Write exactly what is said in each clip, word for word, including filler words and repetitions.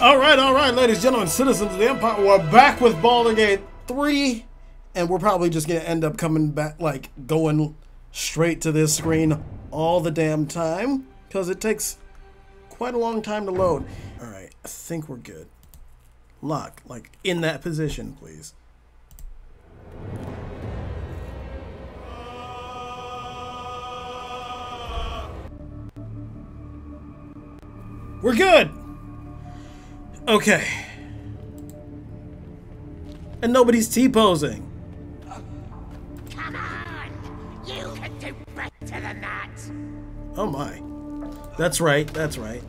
Alright, alright, ladies, gentlemen, citizens of the Empire, we're back with Baldur's Gate three, and we're probably just going to end up coming back, like, going straight to this screen all the damn time, because it takes quite a long time to load. Alright, I think we're good. Lock, like, in that position, please. We're good! Okay. And nobody's T-posing. Come on! You can do better than that! Oh my. That's right, that's right.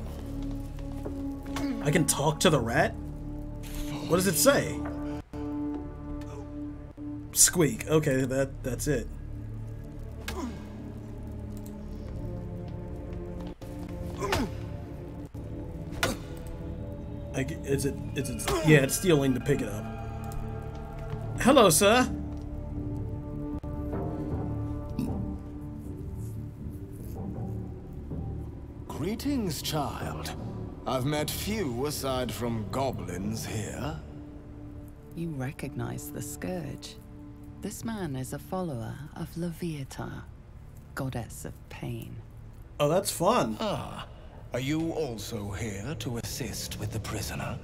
I can talk to the rat? What does it say? Squeak. Okay, that that's it. Like, is it, is it, yeah, it's stealing to pick it up. Hello, sir. Greetings, child. I've met few aside from goblins here. You recognize the scourge. This man is a follower of Loviatar, goddess of pain. Oh, that's fun. Ah. Are you also here to assist with the prisoner?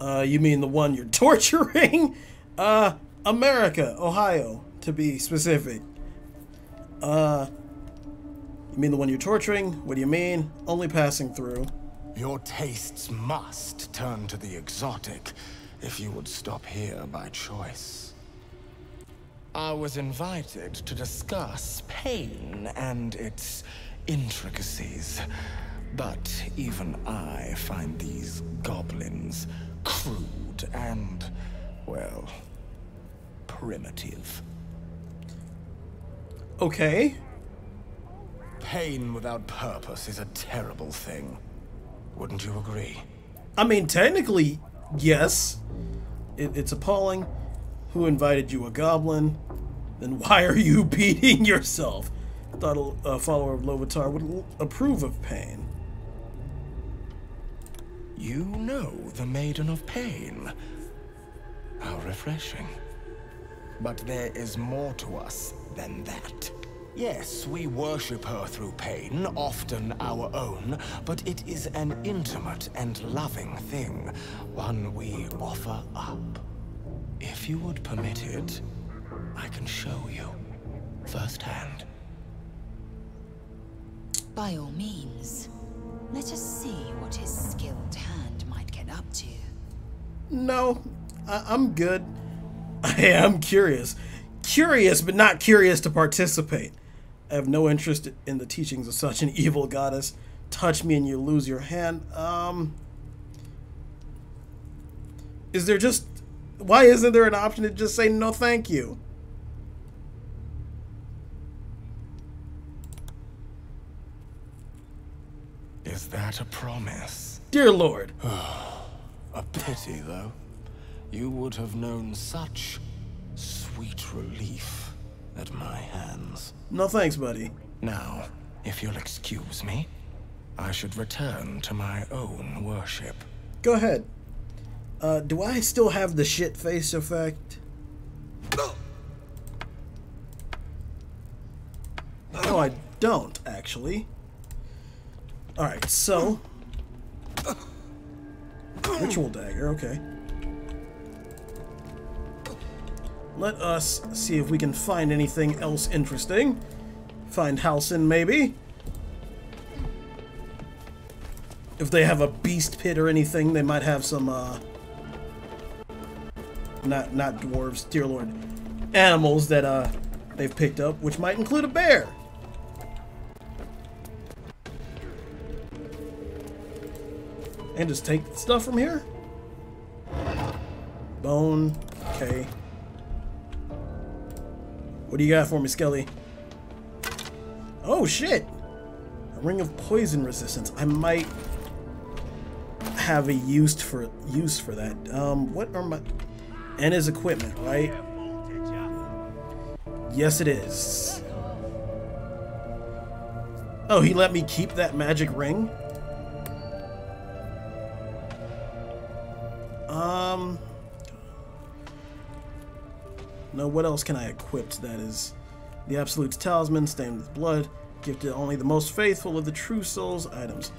Uh, you mean the one you're torturing? Uh, America, Ohio, to be specific. Uh, you mean the one you're torturing? What do you mean? Only passing through. Your tastes must turn to the exotic if you would stop here by choice. I was invited to discuss pain and its intricacies, but even I find these goblins crude and, well, primitive. Okay. Pain without purpose is a terrible thing. Wouldn't you agree? I mean, technically, yes. It, it's appalling. Who invited you, a goblin? Then why are you beating yourself? I thought a follower of Loviatar would approve of pain. You know the Maiden of Pain. How refreshing. But there is more to us than that. Yes, we worship her through pain, often our own, but it is an intimate and loving thing, one we offer up. If you would permit it, I can show you firsthand. By all means, let us see what his skilled hand might get up to. No, I I'm good. I am curious. Curious, but not curious to participate. I have no interest in the teachings of such an evil goddess. Touch me and you lose your hand. Um, is there just... Why isn't there an option to just say no thank you? Is that a promise? Dear Lord. A pity, though. You would have known such sweet relief at my hands. No thanks, buddy. Now, if you'll excuse me, I should return to my own worship. Go ahead. Uh, do I still have the shit face effect? No, I don't, actually. Alright, so... Ritual dagger, okay. Let us see if we can find anything else interesting. Find Halsin, maybe. If they have a beast pit or anything, they might have some, uh... Not, not dwarves, dear lord. Animals that, uh, they've picked up, which might include a bear. And just take stuff from here? Bone. Okay. What do you got for me, Skelly? Oh, shit! A ring of poison resistance. I might have a use for use for that. Um, what are my... And his equipment, right? Yes, it is. Oh, he let me keep that magic ring? Um, now what else can I equip that is the Absolute's talisman, stained with blood, gifted only the most faithful of the true souls items.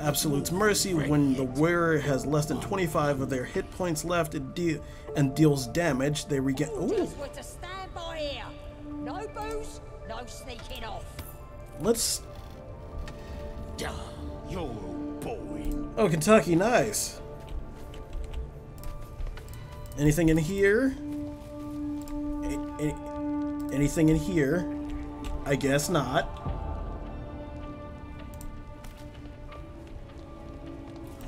Absolute's mercy, when the wearer has less than twenty-five of their hit points left and, de and deals damage, they regain. Ooh. No booze, no sneaking off. Let's. Oh, Kentucky, nice. Anything in here? Any, any, anything in here? I guess not.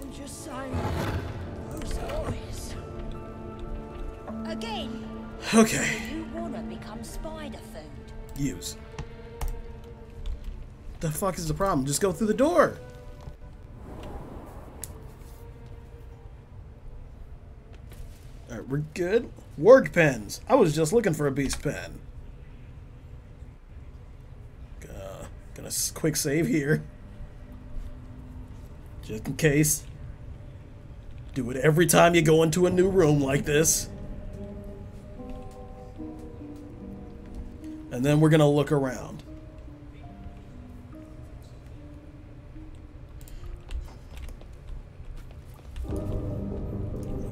I'm just saying, those boys. Again. Okay. You wanna become spider food? Use. The fuck is the problem? Just go through the door. Alright, we're good. Warg pens. I was just looking for a beast pen. Uh, gonna quick save here. Just in case. Do it every time you go into a new room like this. And then we're gonna look around.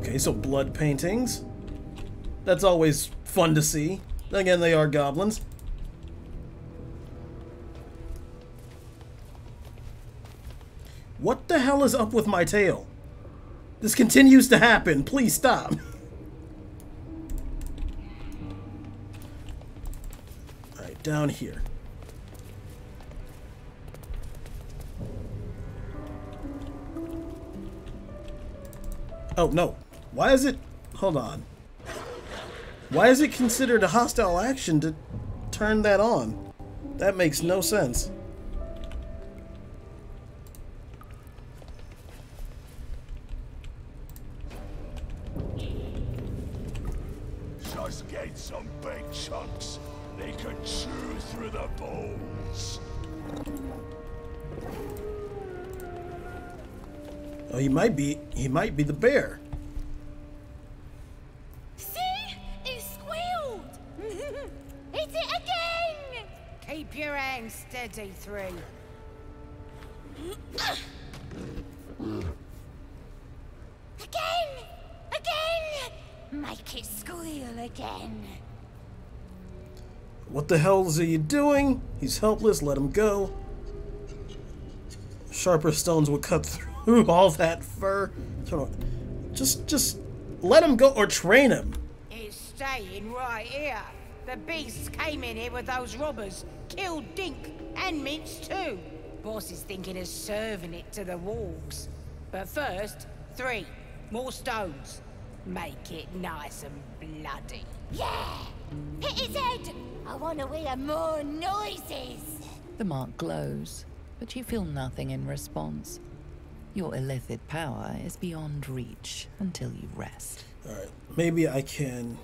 Okay, so blood paintings. That's always fun to see. Again, they are goblins. What the hell is up with my tail? This continues to happen. Please stop. Alright, down here. Oh, no. Why is it... Hold on. Why is it considered a hostile action to turn that on? That makes no sense. Just get some big chunks. They can chew through the bones. Oh, he might be, he might be the bear. See? It squealed! It's it again! Keep your hand steady, three. Again! Again! Make it squeal again. What the hell is he doing? He's helpless, let him go. Sharper stones will cut through. Ooh, all that fur. Just, just let him go or train him. He's staying right here. The beasts came in here with those robbers, killed Dink and Mince too. Boss is thinking of serving it to the wolves. But first, three more stones. Make it nice and bloody. Yeah! Hit his head! I want to hear more noises. The mark glows, but you feel nothing in response. Your illithid power is beyond reach until you rest. Alright, maybe I can...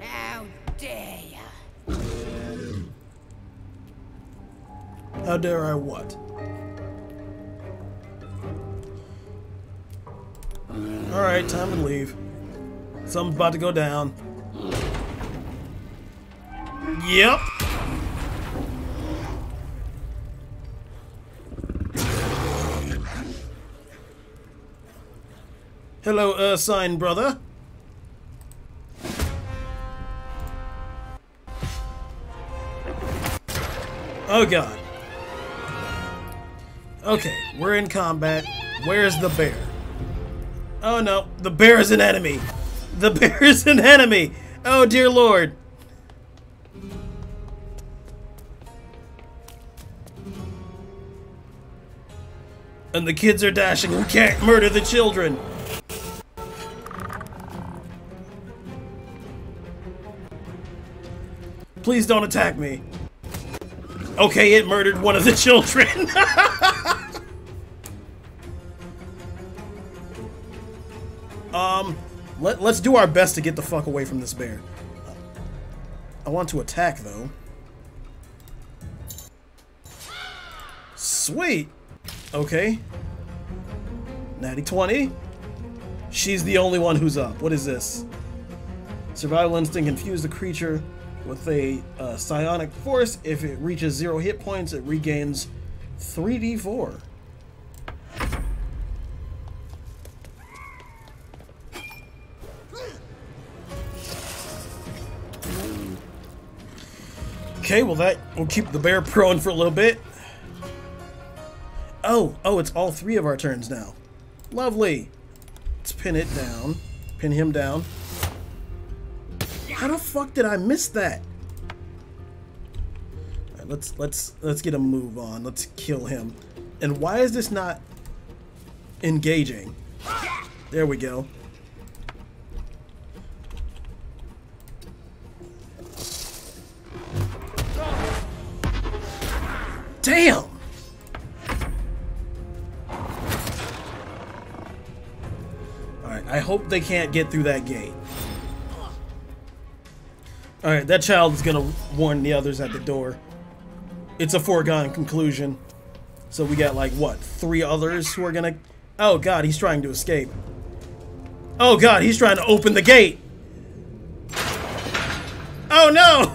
How dare ya? How dare I what? Alright, time to leave. Something's about to go down. Yep. Hello, Ursine, brother. Oh, God. Okay, we're in combat. Where's the bear? Oh, no. The bear is an enemy. The bear is an enemy. Oh, dear Lord. And the kids are dashing. We can't murder the children. Please don't attack me. Okay, it murdered one of the children. um, let, let's do our best to get the fuck away from this bear. I want to attack, though. Sweet. Okay. Natty twenty. She's the only one who's up. What is this? Survival instinct infuse the creature with a uh, psionic force. If it reaches zero hit points, it regains three d four. Okay, well that will keep the bear prone for a little bit. Oh, oh, it's all three of our turns now. Lovely. Let's pin it down. Pin him down. How the fuck did I miss that? All right, let's let's let's get a move on. Let's kill him. And why is this not engaging? There we go. Damn! Alright, I hope they can't get through that gate. Alright, that child is gonna warn the others at the door. It's a foregone conclusion. So we got like, what, three others who are gonna... Oh god, he's trying to escape. Oh god, he's trying to open the gate! Oh no!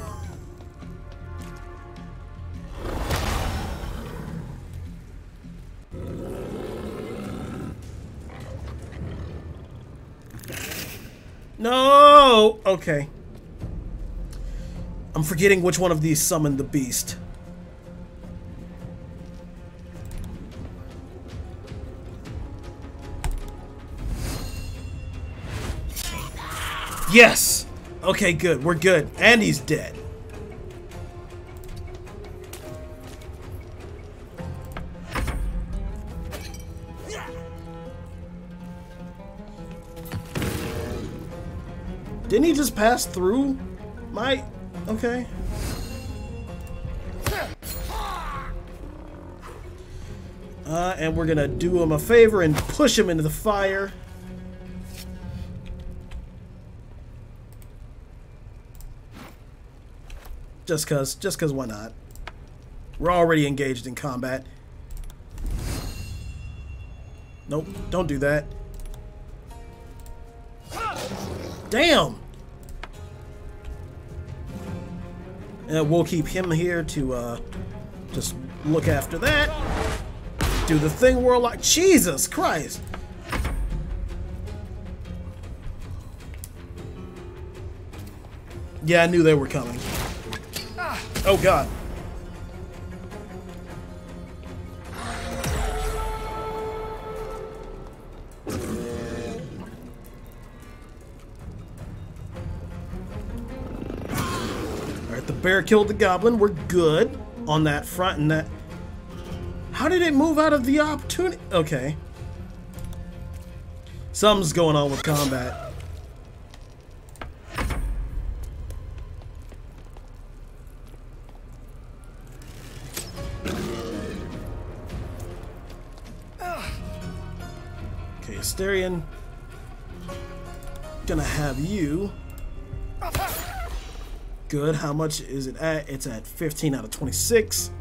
No! Okay. I'm forgetting which one of these summoned the beast. Yes! Okay, good. We're good. And he's dead. Didn't he just pass through my... Okay. Uh, and we're gonna do him a favor and push him into the fire. Just cause, just cause why not? We're already engaged in combat. Nope, don't do that. Damn! And we'll keep him here to uh, just look after that. Do the thing, Warlock. Jesus Christ! Yeah, I knew they were coming. Oh god. Bear killed the goblin. We're good on that front and that. How did it move out of the opportunity? Okay. Something's going on with combat. Okay, Astarion. Gonna have you. Good. How much is it at? It's at fifteen out of twenty-six.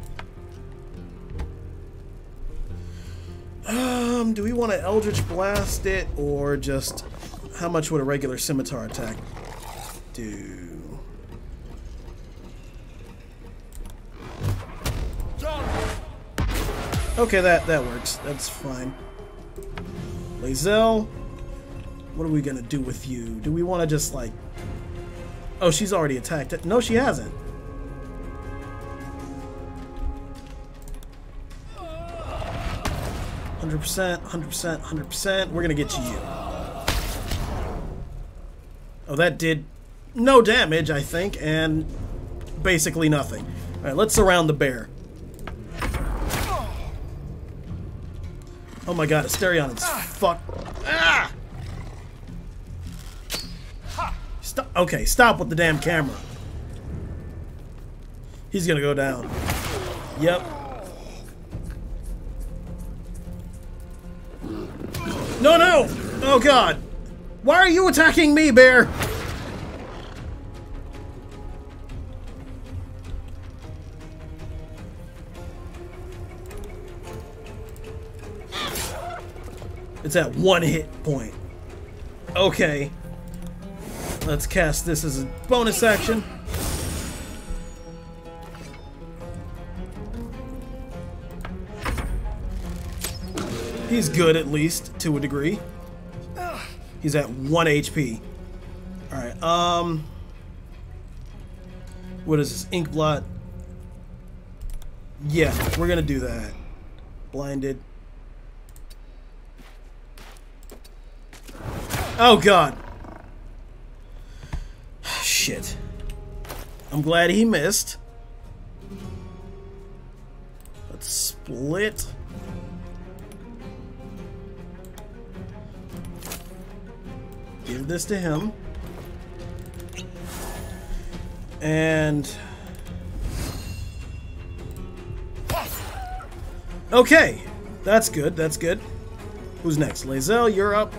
Um, do we want to Eldritch Blast it or just how much would a regular scimitar attack do? Okay, that that works. That's fine. Lae'zel, what are we gonna do with you? Do we want to just like? Oh, she's already attacked it. No, she hasn't. one hundred percent, one hundred percent, one hundred percent. We're going to get you. Oh, that did no damage, I think, and basically nothing. All right, let's surround the bear. Oh my god, Astarion is fucked. Ah! Stop. Okay, stop with the damn camera. He's gonna go down. Yep. No, no! Oh god! Why are you attacking me, bear? It's at one hit point. Okay. Let's cast this as a bonus action. He's good, at least, to a degree. He's at one H P. Alright, um... what is this? Ink blot? Yeah, we're gonna do that. Blinded. Oh, God. Shit. I'm glad he missed. Let's split. Give this to him. And... okay. That's good. That's good. Who's next? Lae'zel, you're up.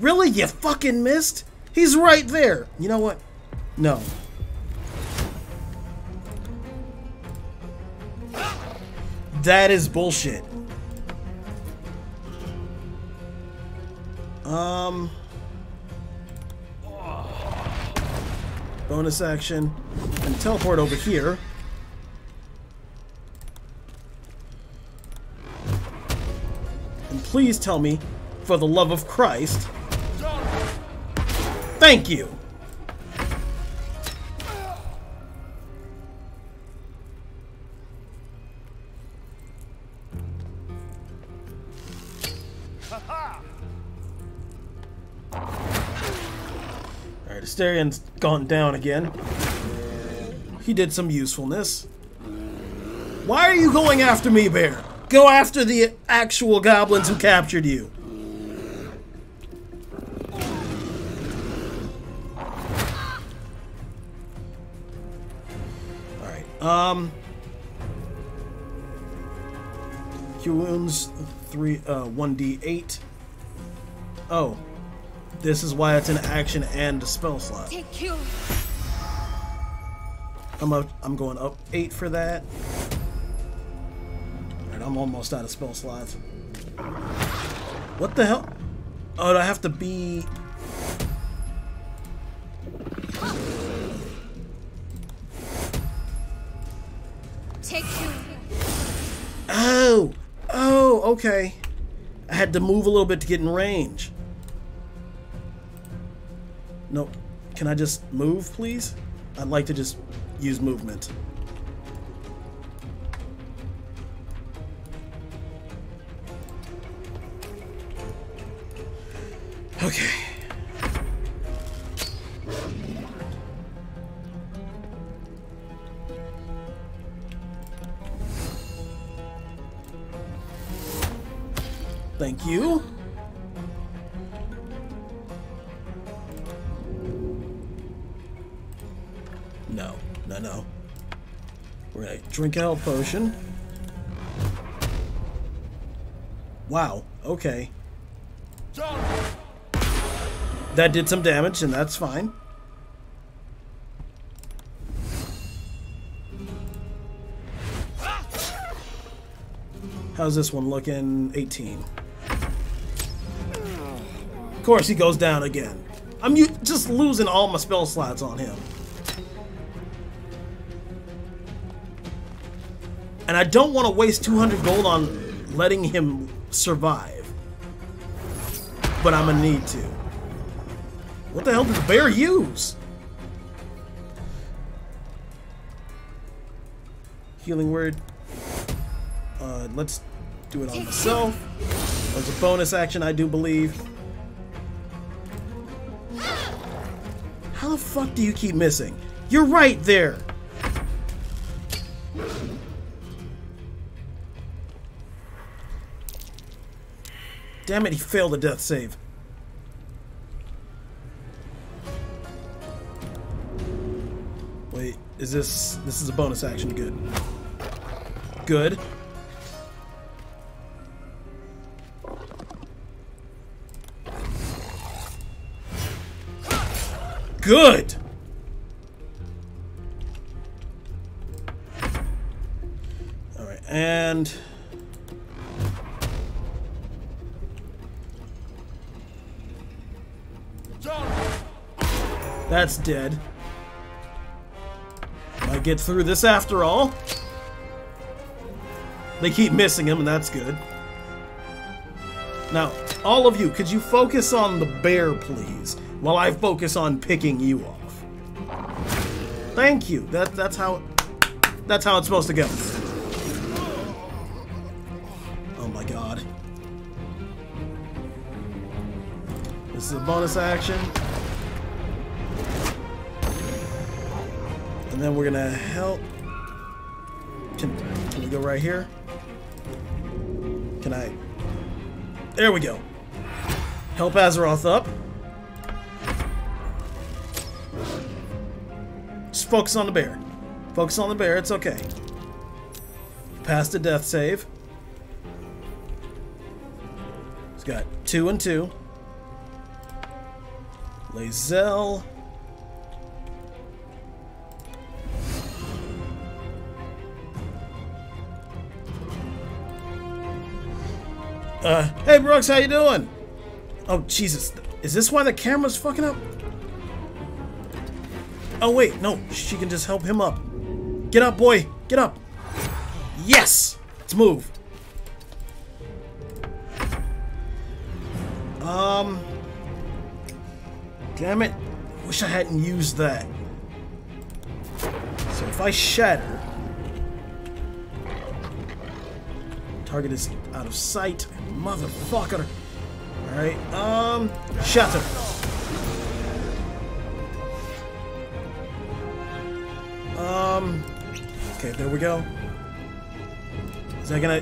Really? You fucking missed? He's right there. You know what? No. That is bullshit. Um... Bonus action. And teleport over here. And please tell me, for the love of Christ... thank you! Alright, Astarion's gone down again. He did some usefulness. Why are you going after me, Bear? Go after the actual goblins who captured you. Um, Q wounds three, uh, one d eight. Oh, this is why it's an action and a spell slot. Take Q. I'm up. I'm going up eight for that. And I'm almost out of spell slots. What the hell? Oh, do I have to be? Oh! Oh, okay. I had to move a little bit to get in range. Nope. Can I just move, please? I'd like to just use movement. Okay. Thank you. No, no, no. We're gonna drink a health potion. Wow, okay. That did some damage, and that's fine. How's this one looking? eighteen. Of course he goes down again. I'm just losing all my spell slots on him. And I don't want to waste two hundred gold on letting him survive. But I'm gonna need to. What the hell did the bear use? Healing word. Uh, let's do it on myself. There's a bonus action, I do believe. How the fuck do you keep missing? You're right there! Damn it, he failed a death save. Wait, is this... this is a bonus action, good. Good. Good! Alright, and... That's dead. I get through this after all. They keep missing him, and that's good. Now, all of you, could you focus on the bear, please, while I focus on picking you off? Thank you. That, that's how... That's how it's supposed to go. Oh my god. This is a bonus action. And then we're gonna help... Can, can we go right here? Can I... There we go. Help Azeroth up. Just focus on the bear. Focus on the bear, it's okay. Passed a death save. It's got two and two. Lae'zel. Uh, hey Brooks, how you doing? Oh, Jesus. Is this why the camera's fucking up? Oh wait, no, she can just help him up. Get up, boy! Get up! Yes! Let's move! Um... Damn it. Wish I hadn't used that. So if I shatter... Target is out of sight. Motherfucker! Alright, um... shatter! Um... Okay, there we go. Is that gonna...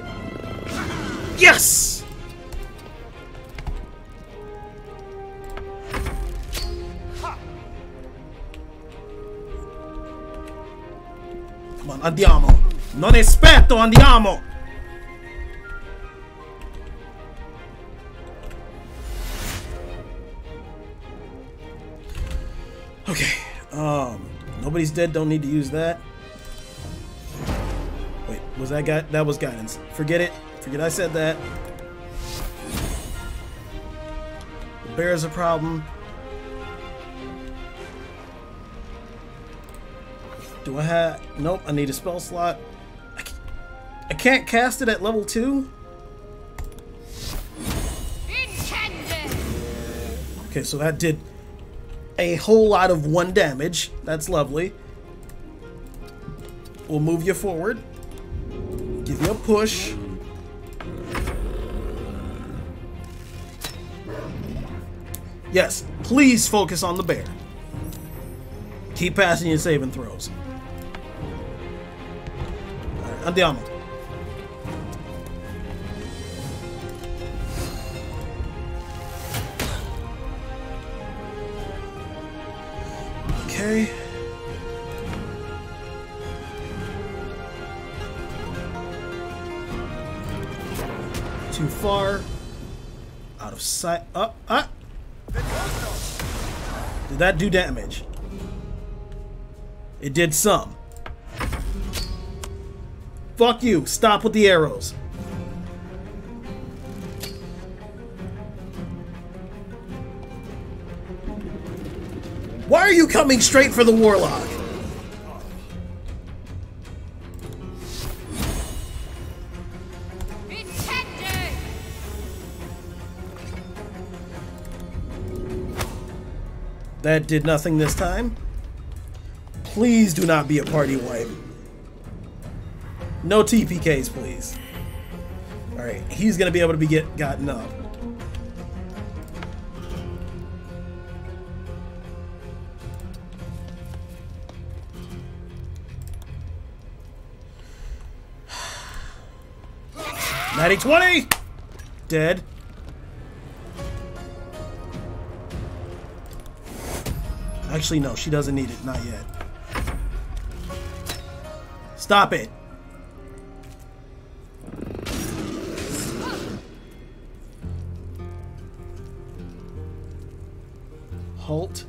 Yes! Ha! Come on, andiamo! Non aspetto, andiamo! Okay, um... nobody's dead, don't need to use that. Wait, was that guy? That was guidance. Forget it. Forget I said that. The bear's a problem. Do I have... Nope, I need a spell slot. I can't, I can't cast it at level two? Okay, so that did... a whole lot of one damage. That's lovely. We'll move you forward. Give you a push. Yes, please focus on the bear. Keep passing your saving throws. Right, andiamo. Okay. Too far. Out of sight. Up, up. Did that do damage? It did some. Fuck you. Stop with the arrows. Why are you coming straight for the warlock? That did nothing this time. Please do not be a party wipe. No T P Ks, please. Alright, he's gonna be able to be get gotten up. ninety twenty! Dead. Actually, no, she doesn't need it. Not yet. Stop it. Halt.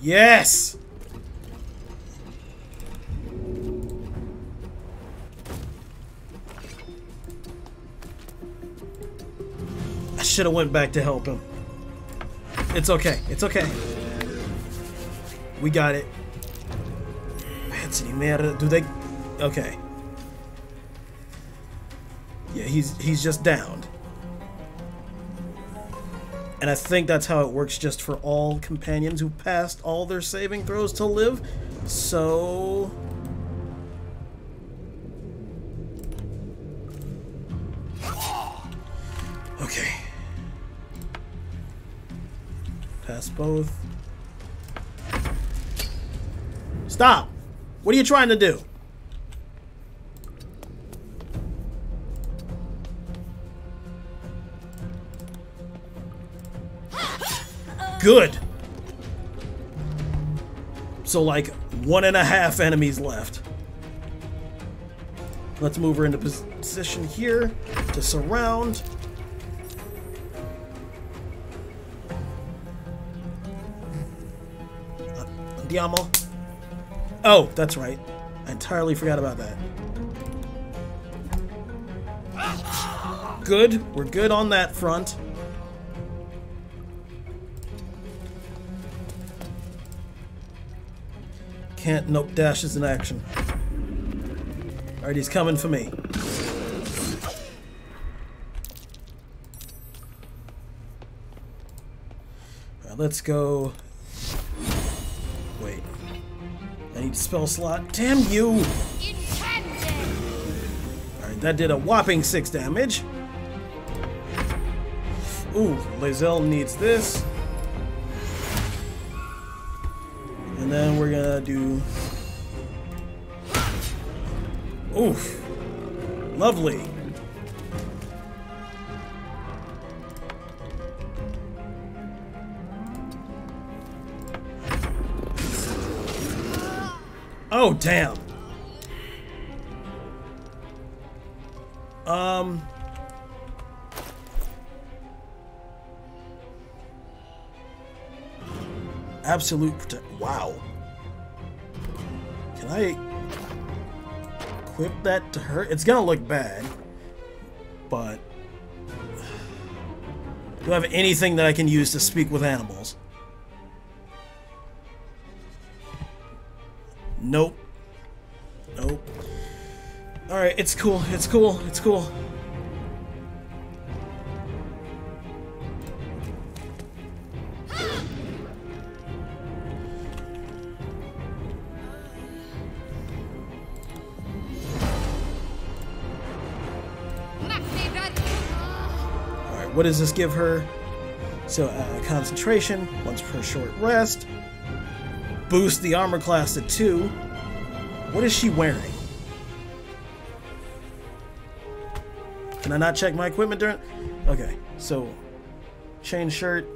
Yes! should have went back to help him. It's okay. It's okay. We got it. Do they? Okay. Yeah, he's he's just downed. And I think that's how it works just for all companions who passed all their saving throws to live. So... okay. Pass both. Stop! What are you trying to do? Good. So like one and a half enemies left. Let's move her into position here to surround. Andiamo. Oh, that's right. I entirely forgot about that. Good. We're good on that front. Can't, nope, dash is in action. Alright, he's coming for me. Alright, let's go. Wait. I need a spell slot. Damn you! Alright, that did a whopping six damage. Ooh, Lae'zel needs this. And then we're gonna do... oof! Lovely! Oh, damn! Um... Absolute protect. Wow. Can I equip that to her? It's gonna look bad, but do I have anything that I can use to speak with animals? Nope. Nope. All right, it's cool. It's cool. It's cool. What does this give her? So, uh, concentration, once per short rest. Boost the armor class to two. What is she wearing? Can I not check my equipment during? Okay, so, chain shirt.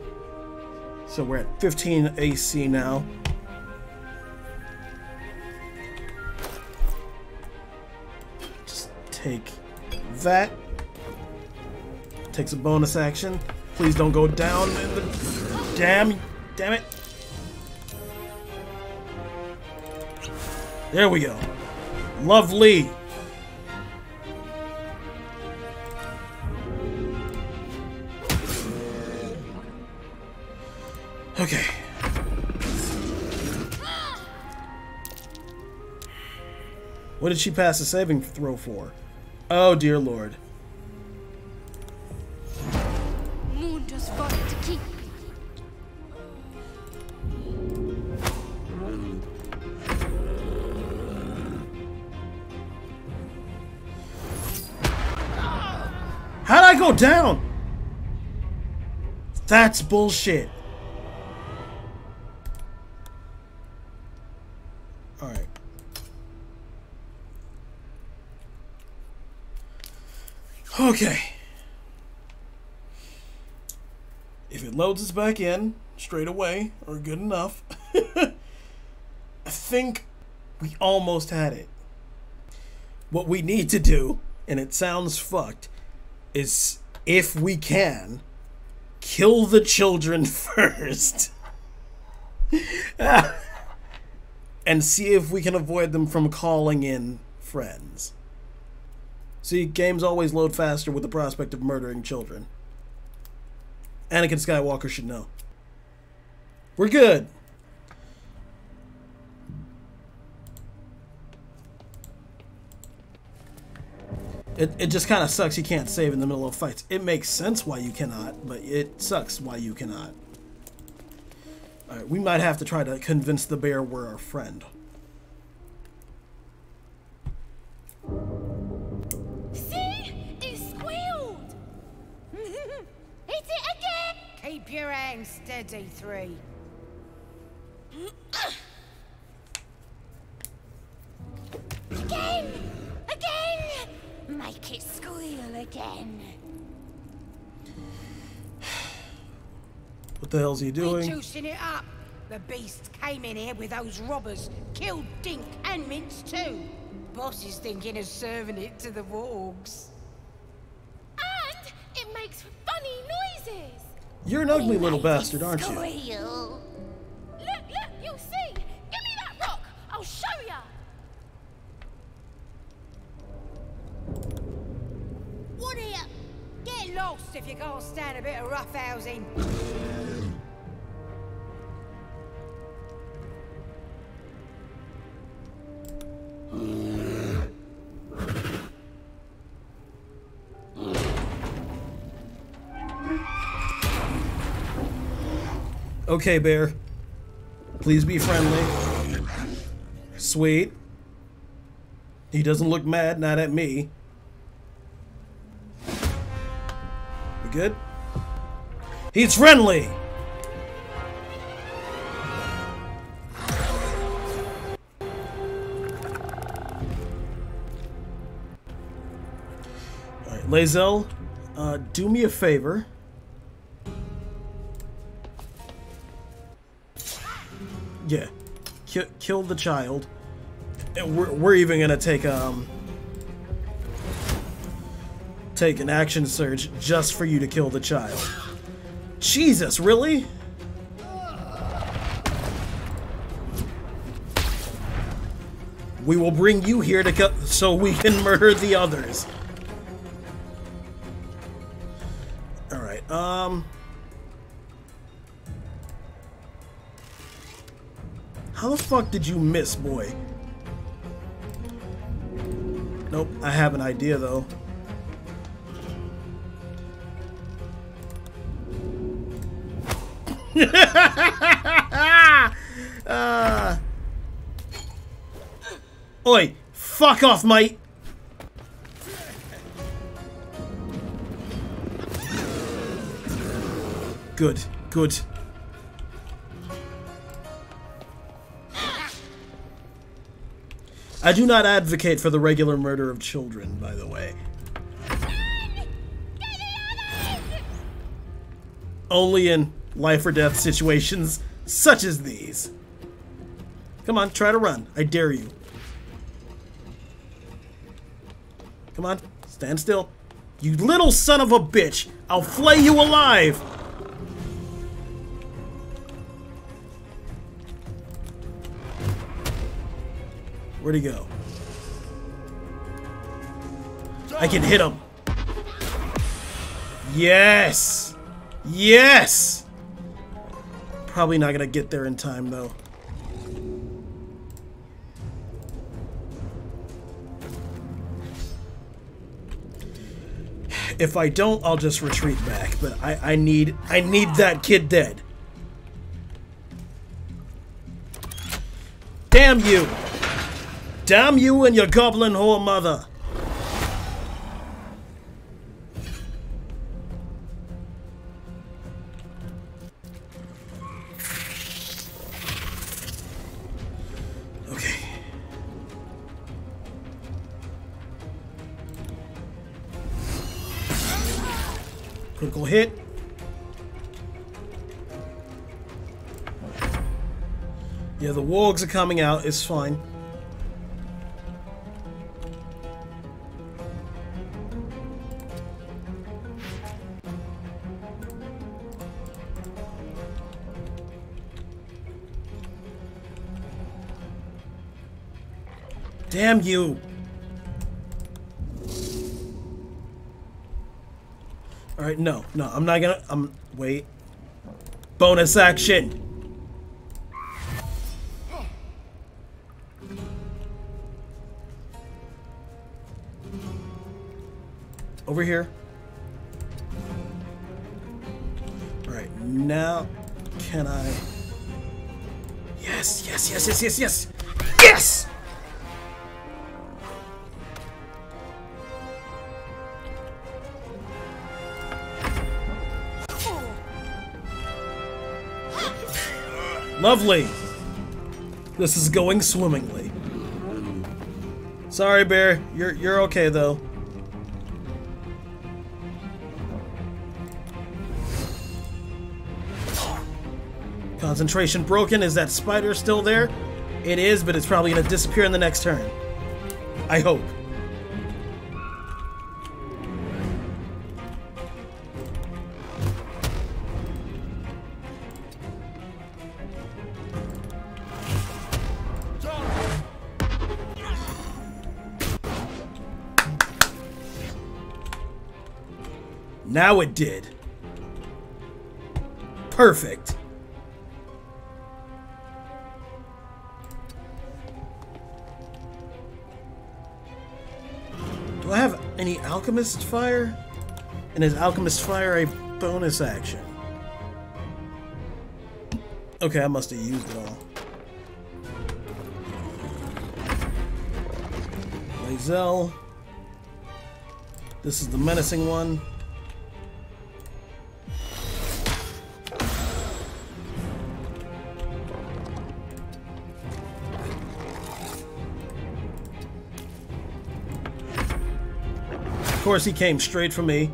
So we're at fifteen A C now. Just take that. Takes a bonus action. Please don't go down in the... damn, damn it. There we go. Lovely. Okay. What did she pass the saving throw for? Oh, dear Lord. Down. That's bullshit. All right. Okay. If it loads us back in straight away, or good enough, I think we almost had it. What we need to do, and it sounds fucked, is if we can kill the children first and see if we can avoid them from calling in friends. See, games always load faster with the prospect of murdering children. Anakin Skywalker should know. We're good. It, it just kind of sucks you can't save in the middle of fights. It makes sense why you cannot, but it sucks why you cannot. Alright, we might have to try to convince the bear we're our friend. See? It squealed! Hit it again! Keep your hand steady, three. Again! Again! Make it squeal again. What the hell's he doing? Juicing it up. The beast came in here with those robbers, killed Dink and Mince too. Boss is thinking of serving it to the wargs. And it makes funny noises. You're an ugly we little bastard, aren't you? Squeal. Look, look, you'll see. Give me that rock. I'll show you. What are you? Get lost if you can't stand a bit of roughhousing. Okay, bear. Please be friendly. Sweet. He doesn't look mad, not at me. Good. He's friendly. All right, Lae'zel, uh, do me a favor. Yeah, kill, kill the child, and we're we're even gonna take um. take an action surge just for you to kill the child. Jesus, really? We will bring you here to cut so we can murder the others. All right. Um. How the fuck did you miss, boy? Nope. I have an idea though. uh. Oi, fuck off, mate. Good, good. I do not advocate for the regular murder of children, by the way. Only in life or death situations such as these. Come on, try to run. I dare you. Come on, stand still. You little son of a bitch! I'll flay you alive! Where'd he go? I can hit him! Yes! Yes! Probably not gonna get there in time though. If I don't, I'll just retreat back, but I, I need I need that kid dead. Damn you! Damn you and your goblin whore mother! Critical hit. Yeah, the wargs are coming out. It's fine. Damn you. All right, no, no, I'm not gonna. I'm wait. Bonus action. Over here. All right, now can I? Yes, yes, yes, yes, yes, yes, yes. Lovely. This is going swimmingly. Sorry, Bear. You're you're okay though. Concentration broken. Is that spider still there? It is, but it's probably gonna disappear in the next turn. I hope. Now it did. Perfect. Do I have any alchemist fire? And is alchemist fire a bonus action? Okay, I must have used it all. Lae'zel. This is the menacing one. Of course, he came straight for me.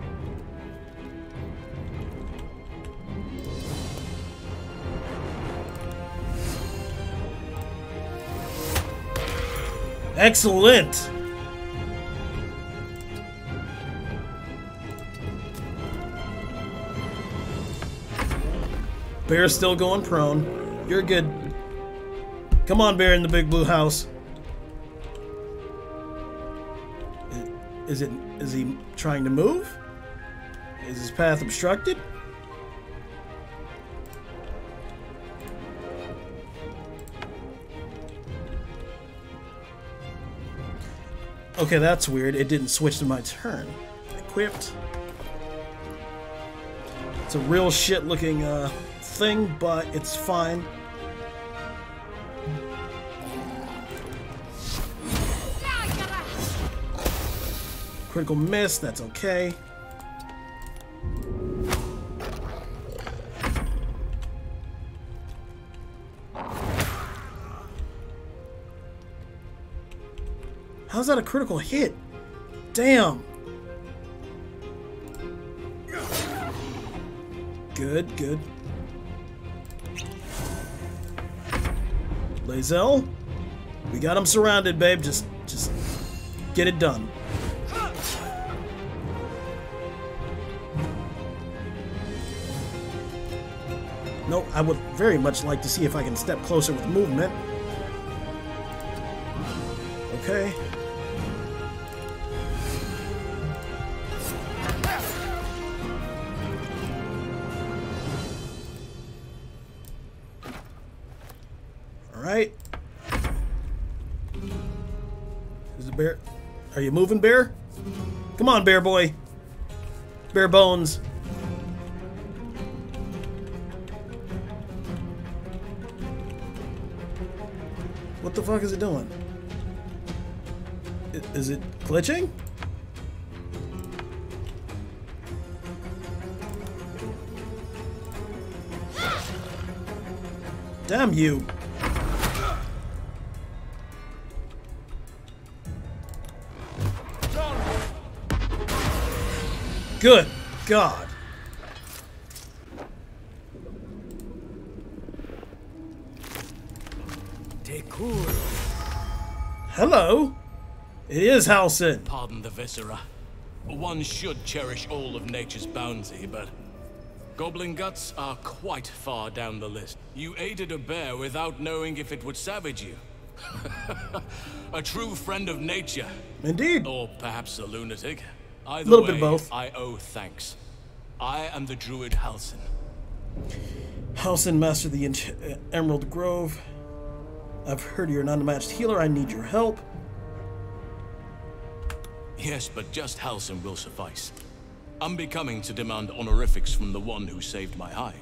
Excellent. Bear's still going prone. You're good. Come on, Bear in the big blue house. Is it? Is he trying to move? Is his path obstructed? Okay, that's weird. It didn't switch to my turn. Equipped. It's a real shit looking uh, thing, but it's fine. Critical miss, that's okay. How's that a critical hit? Damn. Good, good. Lae'zel, we got him surrounded, babe. Just, just get it done. No, I would very much like to see if I can step closer with movement. Okay. All right. Is the bear? Are you moving, Bear? Come on, Bear boy. Bear bones. What the fuck is it doing? Is it glitching? Damn you. Good God. Cool. Hello, it is Halsin. Pardon the viscera. One should cherish all of nature's bounty, but goblin guts are quite far down the list. You aided a bear without knowing if it would savage you. A true friend of nature. Indeed. Or perhaps a lunatic. Either a little way, bit both. I owe thanks. I am the druid Halsin. Halsin, master of the en Emerald Grove. I've heard you're an unmatched healer. I need your help. Yes, but just Halsin will suffice. Unbecoming to demand honorifics from the one who saved my hide.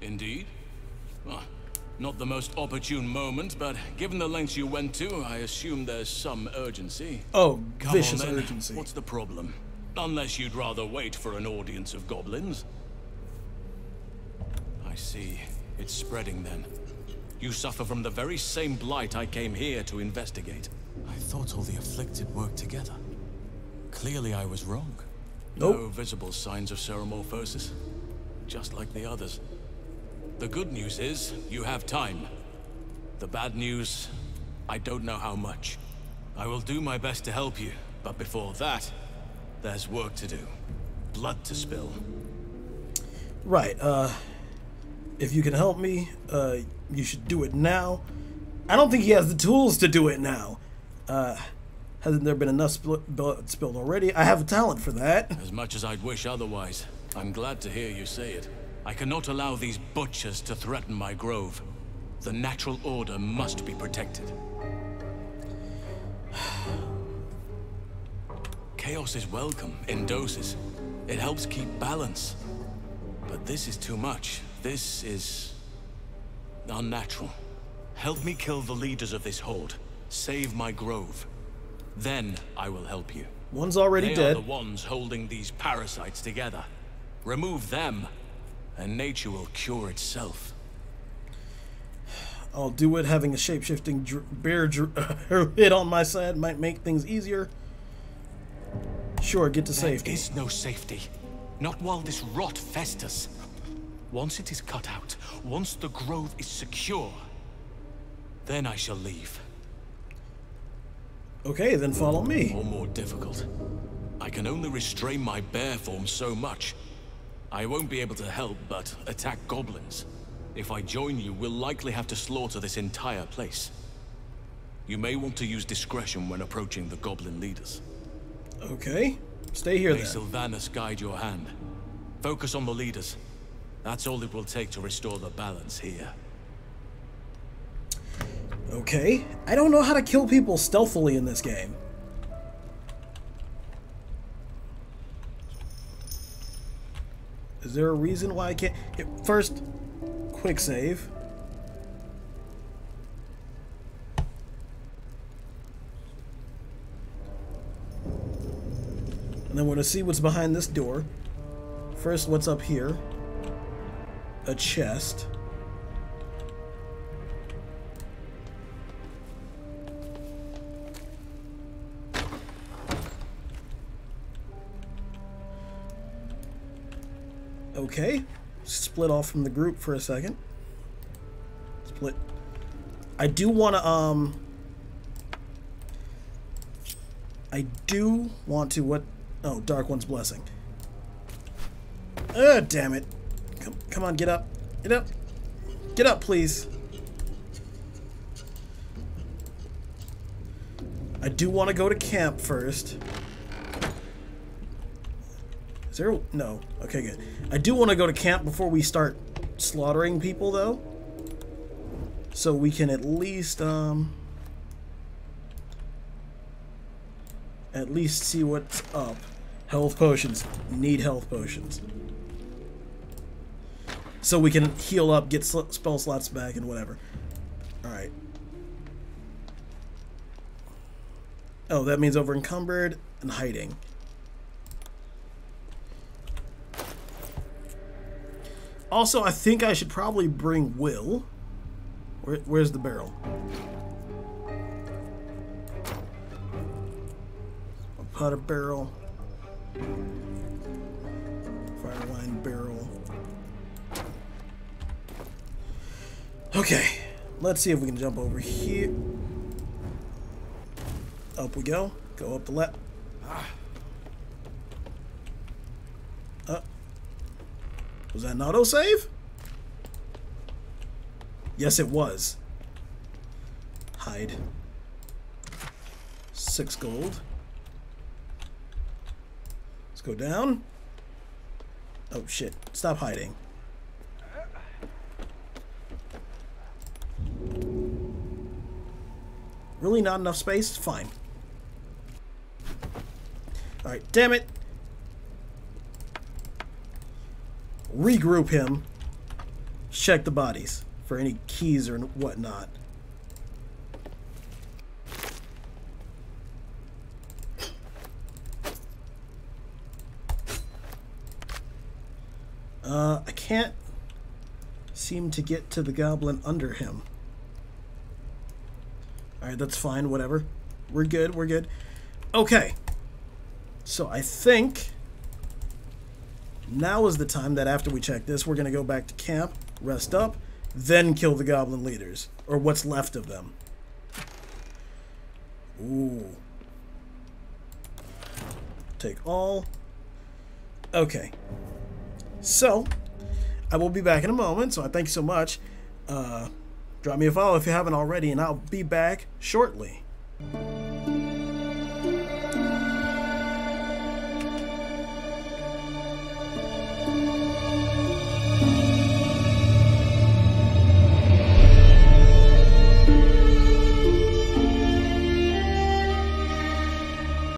Indeed? Well, not the most opportune moment, but given the lengths you went to, I assume there's some urgency. Oh, come vicious on, urgency. What's the problem? Unless you'd rather wait for an audience of goblins. I see. It's spreading then. You suffer from the very same blight I came here to investigate. I thought all the afflicted worked together. Clearly I was wrong. Nope. No visible signs of ceremorphosis. Just like the others. The good news is, you have time. The bad news, I don't know how much. I will do my best to help you, but before that, there's work to do. Blood to spill. Right, uh... if you can help me, uh, you should do it now. I don't think he has the tools to do it now. Uh, hasn't there been enough sp blood spilled already? I have a talent for that. As much as I'd wish otherwise, I'm glad to hear you say it. I cannot allow these butchers to threaten my grove. The natural order must be protected. Chaos is welcome in doses. It helps keep balance. But this is too much. This is unnatural. Help me kill the leaders of this horde. Save my grove. Then I will help you. One's already they dead. They are the ones holding these parasites together. Remove them, and nature will cure itself. I'll do it. Having a shape-shifting dr bear dr hit on my side might make things easier. Sure, get to there safety. There is no safety. Not while this rot festers. Once it is cut out, once the grove is secure, then I shall leave. Okay, then follow me. Or more difficult. I can only restrain my bear form so much. I won't be able to help but attack goblins. If I join you, we'll likely have to slaughter this entire place. You may want to use discretion when approaching the goblin leaders. Okay, stay here then. May Sylvanus guide your hand. Focus on the leaders. That's all it will take to restore the balance here. Okay. I don't know how to kill people stealthily in this game. Is there a reason why I can't... First, quick save. And then we're going to see what's behind this door. First, what's up here? A chest. Okay. Split off from the group for a second. Split. I do want to, um... I do want to, what... Oh, Dark One's Blessing. Ah, damn it. Come, come on, get up. Get up. Get up, please. I do want to go to camp first. Is there... No. Okay, good. I do want to go to camp before we start slaughtering people, though. So we can at least, um... at least see what's up. Health potions. Need health potions. So we can heal up, get sl spell slots back, and whatever. Alright. Oh, that means over encumbered and hiding. Also, I think I should probably bring Will. Where, where's the barrel? I'll put a barrel. Fireline barrel. Okay, let's see if we can jump over here. Up we go. Go up the left. Uh, was that an autosave? Yes, it was. Hide. six gold. Let's go down. Oh shit, stop hiding. Really not enough space? Fine. Alright, damn it! Regroup him. Check the bodies for any keys or whatnot. Uh, I can't seem to get to the goblin under him. Alright, that's fine, whatever. We're good, we're good. Okay. So I think now is the time that after we check this, we're going to go back to camp, rest up, then kill the goblin leaders. Or what's left of them. Ooh. Take all. Okay. So, I will be back in a moment, so I thank you so much. Uh... Drop me a follow if you haven't already, and I'll be back shortly.